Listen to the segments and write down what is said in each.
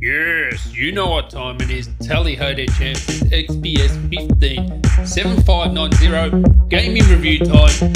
Yes, you know what time it is. Tally ho there champs, it's XPS 15 7590 gaming review time.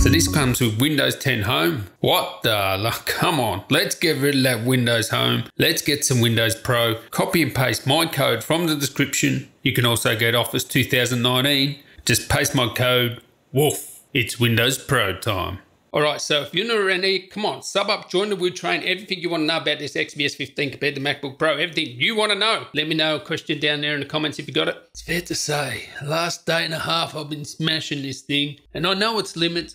So this comes with Windows 10 Home. What the luck, come on. Let's get rid of that Windows Home. Let's get some Windows Pro. Copy and paste my code from the description. You can also get Office 2019. Just paste my code, woof. It's Windows Pro time. Alright, so if you're not around here, come on, sub up, join the woo train, everything you want to know about this XPS 15 compared to MacBook Pro, everything you want to know. Let me know a question down there in the comments if you got it. It's fair to say, last day and a half I've been smashing this thing, and I know its limits,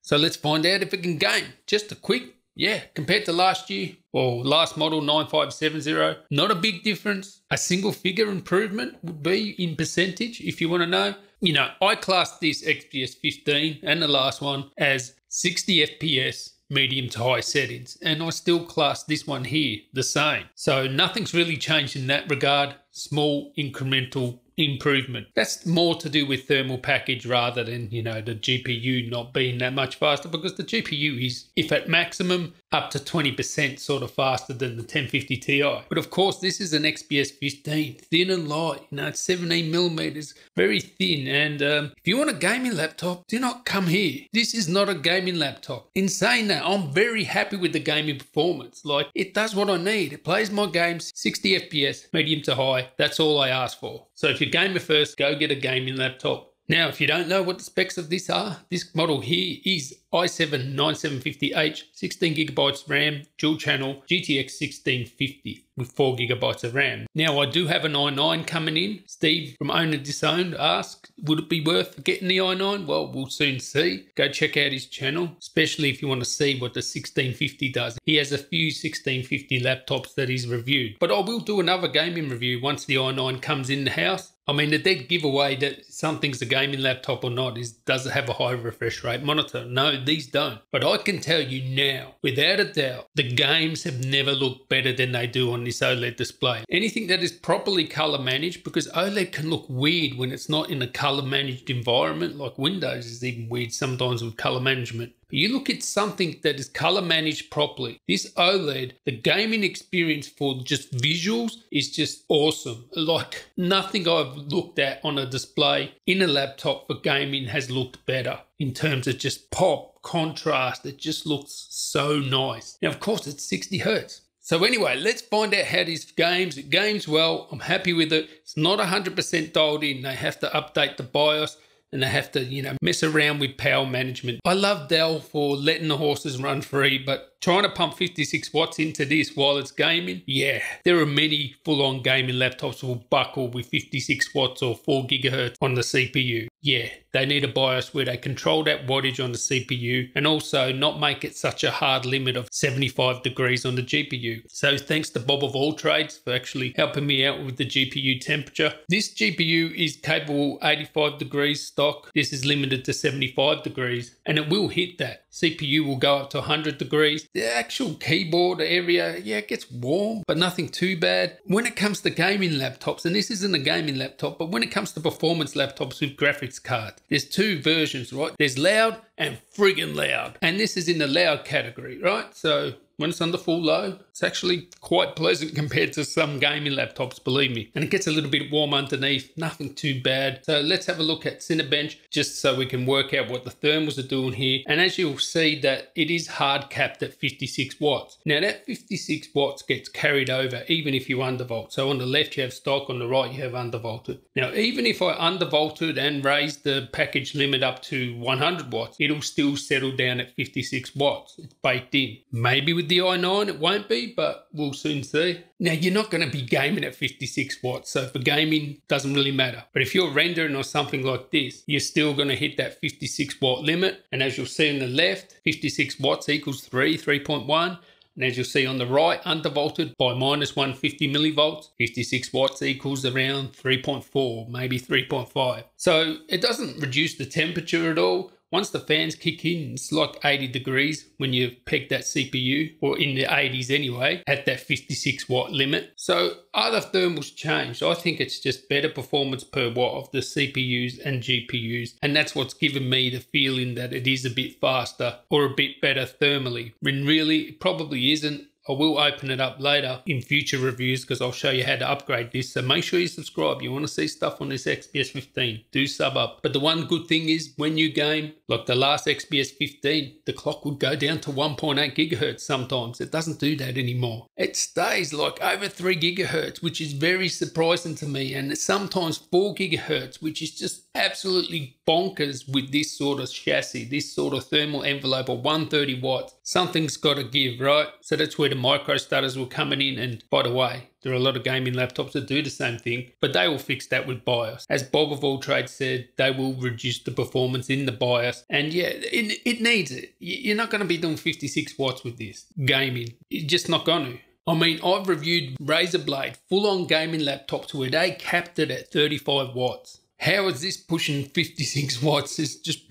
So let's find out if it can game. Just a quick, yeah, compared to last year, or last model 9570, not a big difference. A single figure improvement would be in percentage if you want to know. You know, I classed this XPS 15 and the last one as 60 FPS medium to high settings, and I still class this one here the same. So nothing's really changed in that regard, small incremental improvement. That's more to do with thermal package rather than, you know, the GPU not being that much faster, because the GPU is, if at maximum, up to 20% sort of faster than the 1050 Ti. But of course, this is an XPS 15, thin and light, you know, it's 17 millimeters, very thin. And if you want a gaming laptop, do not come here. This is not a gaming laptop. In saying that, I'm very happy with the gaming performance. Like, it does what I need. It plays my games 60 FPS, medium to high. That's all I ask for. So if you're gamer first, go get a gaming laptop. Now, if you don't know what the specs of this are, this model here is i7 9750h, 16GB RAM, dual channel, GTX 1650 with 4GB of RAM. Now, I do have an i9 coming in. Steve from Owner Disowned asked, would it be worth getting the i9? Well, we'll soon see. Go check out his channel, especially if you want to see what the 1650 does. He has a few 1650 laptops that he's reviewed. But I will do another gaming review once the i9 comes in the house. I mean, the dead giveaway that something's a gaming laptop or not is, does it have a high refresh rate monitor? No, these don't. But I can tell you now, without a doubt, the games have never looked better than they do on this OLED display. Anything that is properly color managed, because OLED can look weird when it's not in a color managed environment, like Windows is even weird sometimes with color management. You look at something that is color managed properly. This OLED, the gaming experience for just visuals is just awesome. Like nothing I've looked at on a display in a laptop for gaming has looked better in terms of just pop, contrast. It just looks so nice. Now, of course, it's 60 hertz. So anyway, let's find out how this games. It games well. I'm happy with it. It's not 100% dialed in. They have to update the BIOS. And they have to, you know, mess around with power management. I love Dell for letting the horses run free, but trying to pump 56 watts into this while it's gaming, yeah. There are many full-on gaming laptops will buckle with 56 watts or 4 GHz on the CPU. Yeah, they need a BIOS where they control that wattage on the CPU and also not make it such a hard limit of 75 degrees on the GPU. So thanks to Bob of all trades for actually helping me out with the GPU temperature. This GPU is capable of 85 degrees stock. This is limited to 75 degrees and it will hit that. CPU will go up to 100 degrees. The actual keyboard area, yeah, it gets warm, but nothing too bad. When it comes to gaming laptops, and this isn't a gaming laptop, but when it comes to performance laptops with graphics card, there's two versions, right? There's loud and friggin' loud. And this is in the loud category, right? So when it's under full low, it's actually quite pleasant compared to some gaming laptops, believe me. And it gets a little bit warm underneath, nothing too bad. So let's have a look at Cinebench just so we can work out what the thermals are doing here. And as you'll see that it is hard capped at 56 watts. Now that 56 watts gets carried over even if you undervolt. So on the left you have stock, on the right you have undervolted. Now even if I undervolted and raised the package limit up to 100 watts, it'll still settle down at 56 watts. It's baked in. Maybe with the i9 it won't be, but we'll soon see. Now you're not going to be gaming at 56 watts, so for gaming doesn't really matter. But if you're rendering or something like this, you're still going to hit that 56 watt limit. And as you'll see on the left, 56 watts equals 3.1. And as you'll see on the right, undervolted by minus 150 millivolts, 56 watts equals around 3.4, maybe 3.5. So it doesn't reduce the temperature at all. Once the fans kick in, it's like 80 degrees when you've pegged that CPU, or in the 80s anyway, at that 56 watt limit. So are the thermals changed? I think it's just better performance per watt of the CPUs and GPUs, and that's what's given me the feeling that it is a bit faster or a bit better thermally, when really it probably isn't. I will open it up later in future reviews because I'll show you how to upgrade this. So make sure you subscribe. You want to see stuff on this XPS 15, do sub up. But the one good thing is when you game, like the last XPS 15, the clock would go down to 1.8 gigahertz sometimes. It doesn't do that anymore. It stays like over 3 gigahertz, which is very surprising to me. And it's sometimes 4 gigahertz, which is just absolutely bonkers with this sort of chassis, this sort of thermal envelope of 130 watts. Something's got to give, right? So that's where the micro stutters were coming in. And by the way, there are a lot of gaming laptops that do the same thing, but they will fix that with BIOS. As Bob of All Trades said, they will reduce the performance in the BIOS. And yeah, it needs it. You're not going to be doing 56 watts with this gaming. You're just not going to. I mean, I've reviewed Razer Blade full-on gaming laptops where they capped it at 35 watts. How is this pushing 56 watts? It's just...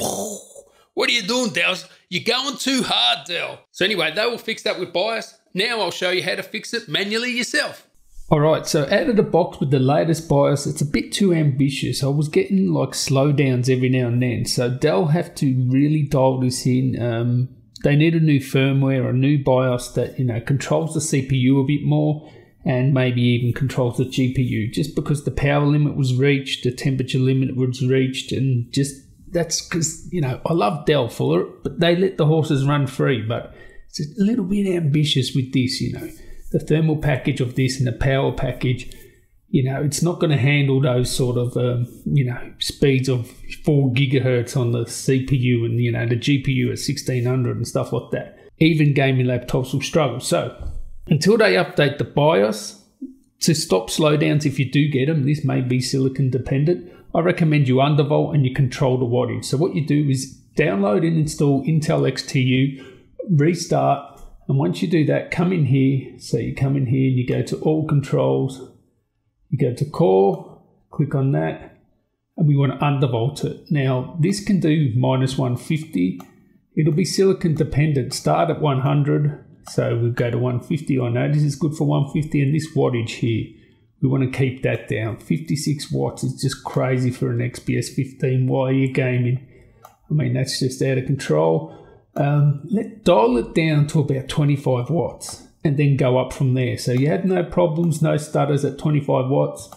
What are you doing, Dell? You're going too hard, Dell. So anyway, they will fix that with BIOS. Now I'll show you how to fix it manually yourself. All right, so out of the box with the latest BIOS, it's a bit too ambitious. I was getting like slowdowns every now and then. So Dell have to really dial this in. They need a new firmware, a new BIOS that, you know, controls the CPU a bit more, and maybe even controls the GPU, just because the power limit was reached, the temperature limit was reached, and just... That's because, you know, I love Dell for it, but they let the horses run free. But it's a little bit ambitious with this, you know. The thermal package of this and the power package, you know, it's not going to handle those sort of, you know, speeds of 4 gigahertz on the CPU and, you know, the GPU at 1600 and stuff like that. Even gaming laptops will struggle. So until they update the BIOS to stop slowdowns, if you do get them, this may be silicon dependent, I recommend you undervolt and you control the wattage. So what you do is download and install Intel XTU, restart, and once you do that, come in here. So you come in here and you go to all controls, you go to core, click on that, and we want to undervolt it. Now this can do -150. It'll be silicon dependent. Start at 100, so we'll go to 150. I know this is good for 150, and this wattage here, we want to keep that down. 56 watts is just crazy for an XPS 15 while you're gaming. I mean, that's just out of control. Let's dial it down to about 25 watts and then go up from there. So you had no problems, no stutters at 25 watts.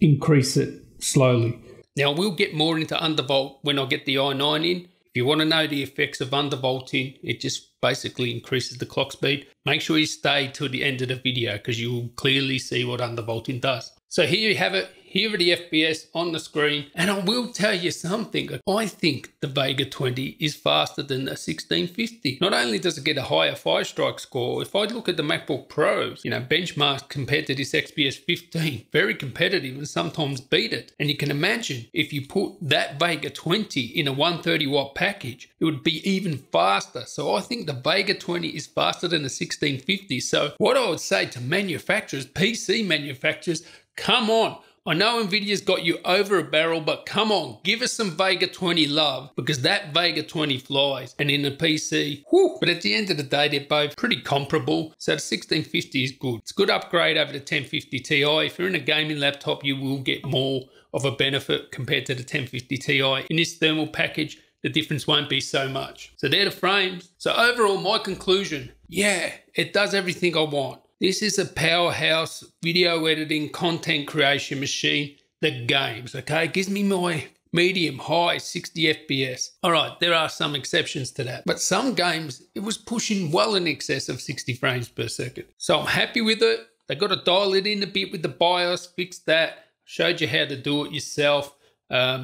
Increase it slowly. Now, we'll get more into undervolt when I get the i9 in. If you want to know the effects of undervolting, it just basically increases the clock speed. Make sure you stay till the end of the video because you will clearly see what undervolting does. So here you have it. Here are the FPS on the screen. And I will tell you something. I think the Vega 20 is faster than the 1650. Not only does it get a higher fire strike score, if I look at the MacBook Pros, you know, benchmark compared to this XPS 15, very competitive and sometimes beat it. And you can imagine if you put that Vega 20 in a 130 watt package, it would be even faster. So I think the Vega 20 is faster than the 1650. So what I would say to manufacturers, PC manufacturers, come on. I know Nvidia's got you over a barrel, but come on, give us some Vega 20 love, because that Vega 20 flies. And in the PC, whew, but at the end of the day, they're both pretty comparable. So the 1650 is good. It's a good upgrade over the 1050 Ti. If you're in a gaming laptop, you will get more of a benefit compared to the 1050 Ti. In this thermal package, the difference won't be so much. So they're the frames. So overall, my conclusion, yeah, it does everything I want. This is a powerhouse video editing, content creation machine that games, okay? It gives me my medium, high, 60 FPS. All right, there are some exceptions to that, but some games, it was pushing well in excess of 60 frames per second. So I'm happy with it. They got to dial it in a bit with the BIOS, fix that. Showed you how to do it yourself.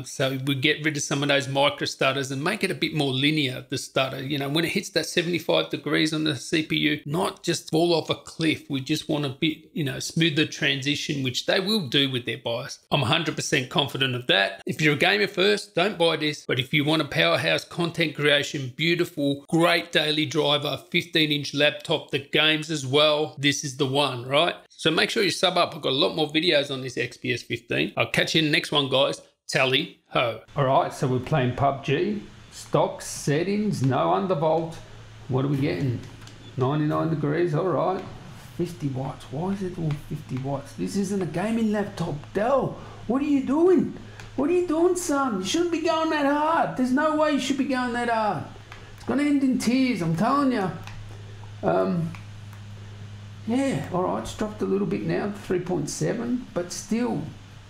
So we get rid of some of those micro stutters and make it a bit more linear, the stutter. You know, when it hits that 75 degrees on the CPU, not just fall off a cliff. We just want a bit, you know, smoother transition, which they will do with their BIOS. I'm 100% confident of that. If you're a gamer first, don't buy this. But if you want a powerhouse content creation, beautiful, great daily driver, 15-inch laptop that games as well, this is the one, right? So make sure you sub up. I've got a lot more videos on this XPS 15. I'll catch you in the next one, guys. Tally ho. All right, so we're playing PUBG. Stock settings, no undervolt. What are we getting? 99 degrees, all right. 50 watts, why is it all 50 watts? This isn't a gaming laptop, Dell. What are you doing? What are you doing, son? You shouldn't be going that hard. There's no way you should be going that hard. It's gonna end in tears, I'm telling you. Yeah, all right, it's dropped a little bit now, 3.7, but still,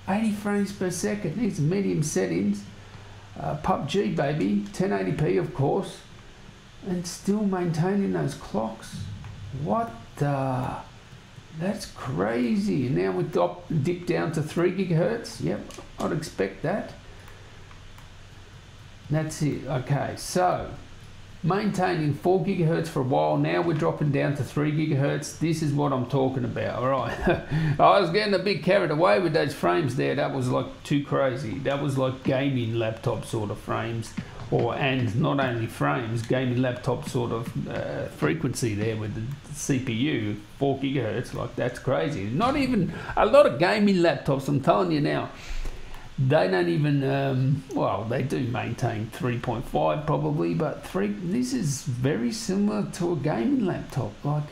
80 frames per second. These are medium settings. PUBG, baby, 1080p, of course, and still maintaining those clocks. What the? That's crazy. Now we dip down to 3 GHz. Yep, I'd expect that. That's it. Okay, so maintaining 4 GHz for a while. Now we're dropping down to 3 GHz. This is what I'm talking about. All right. I was getting a bit carried away with those frames there. That was like too crazy. That was like gaming laptop sort of frames. Or, and not only frames, gaming laptop sort of frequency there with the CPU, 4 GHz, like that's crazy. Not even, a lot of gaming laptops, I'm telling you now, they don't even, well, they do maintain 3.5 probably, but this is very similar to a gaming laptop. Like,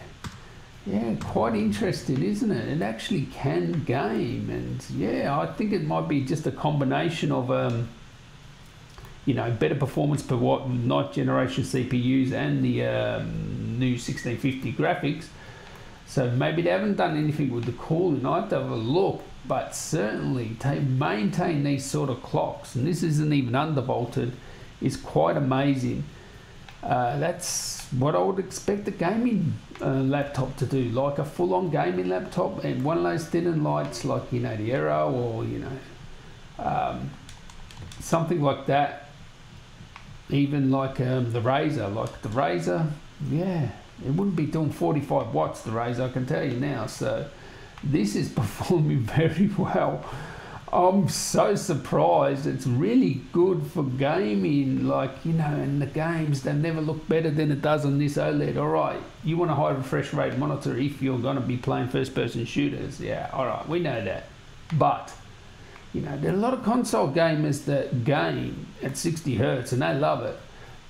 yeah, quite interesting, isn't it? It actually can game, and yeah, I think it might be just a combination of, you know, better performance per watt with 9th generation CPUs and the new 1650 graphics. So maybe they haven't done anything with the cooling. I'd have to have a look, but certainly to maintain these sort of clocks, and this isn't even undervolted, is quite amazing. That's what I would expect a gaming laptop to do, like a full-on gaming laptop, and one of those thin and lights, like, you know, the Aero, or, you know, something like that. Even like the Razer, yeah, it wouldn't be doing 45 watts, the Razer, I can tell you now. So this is performing very well. I'm so surprised. It's really good for gaming, like, you know, and the games, they never look better than it does on this OLED. All right, you want a high refresh rate monitor if you're going to be playing first-person shooters. Yeah, all right, we know that. But you know, there are a lot of console gamers that game at 60 hertz and they love it.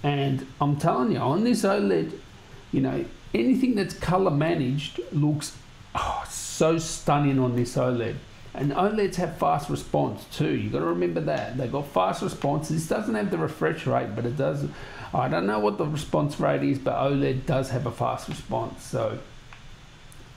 And I'm telling you, on this OLED, you know, anything that's color managed looks so stunning on this OLED. And OLEDs have fast response too. You got to remember that. They've got fast response. This doesn't have the refresh rate, but it does. I don't know what the response rate is, but OLED does have a fast response. So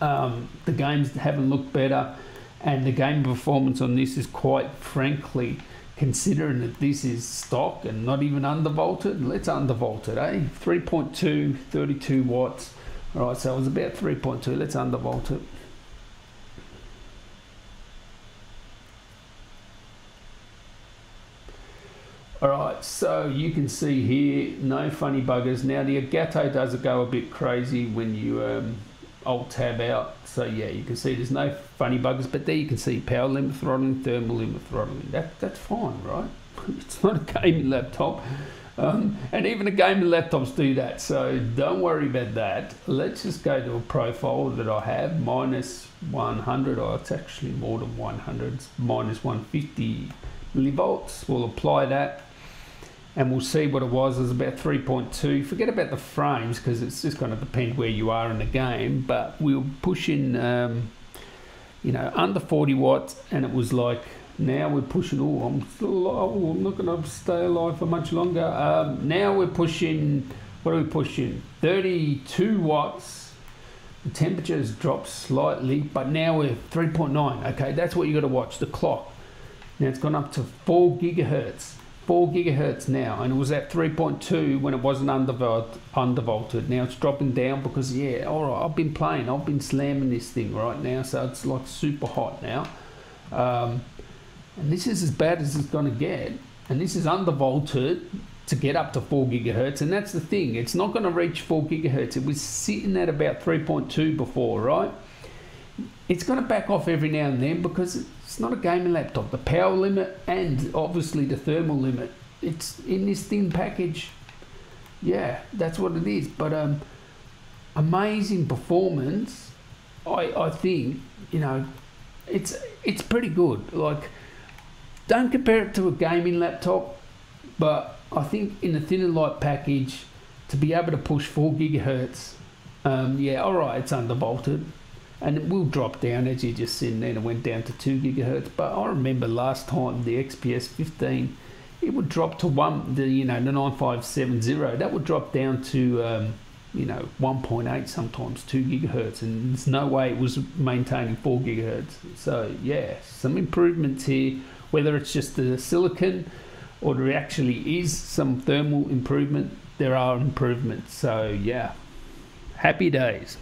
the games haven't looked better. And the game performance on this is quite frankly, considering that this is stock and not even undervolted. Let's undervolt it, eh? 3.2, 32 watts. All right, so it was about 3.2. Let's undervolt it. All right, so you can see here, no funny buggers. Now the Elgato does go a bit crazy when you alt tab out, so yeah, you can see there's no funny buggers, but there you can see power limit throttling, thermal limit throttling. That's fine, right? It's not a gaming laptop, and even the gaming laptops do that, so don't worry about that. Let's just go to a profile that I have, -100, or it's actually more than 100, it's -150 millivolts. We'll apply that and we'll see what it was. It was about 3.2. Forget about the frames because it's just going to depend where you are in the game, but we were pushing, you know, under 40 watts, and it was like, now we're pushing, I'm not going to stay alive for much longer. Now we're pushing, what are we pushing? 32 watts. The temperature's dropped slightly, but now we're 3.9. Okay, that's what you got to watch, the clock. Now it's gone up to 4 GHz. 4 GHz now, and it was at 3.2 when it wasn't undervolted. Now it's dropping down because, yeah, all right, I've been playing, I've been slamming this thing right now, so it's like super hot now. And this is as bad as it's gonna get, and this is undervolted to get up to 4 GHz, and that's the thing, it's not gonna reach 4 GHz. It was sitting at about 3.2 before, right? It's going to back off every now and then because it's not a gaming laptop. The power limit and obviously the thermal limit, it's in this thin package. Yeah, that's what it is. But amazing performance. I think, you know, it's pretty good. Like, don't compare it to a gaming laptop, but I think in a thinner light package, to be able to push 4 GHz, yeah, all right, it's undervolted, and it will drop down, as you just seen then. It went down to 2 GHz, but I remember last time the XPS 15, it would drop to one, the, you know, the 9570, that would drop down to, you know, 1.8, sometimes 2 GHz, and there's no way it was maintaining 4 GHz. So yeah, some improvements here, whether it's just the silicon or there actually is some thermal improvement, there are improvements. So yeah, happy days.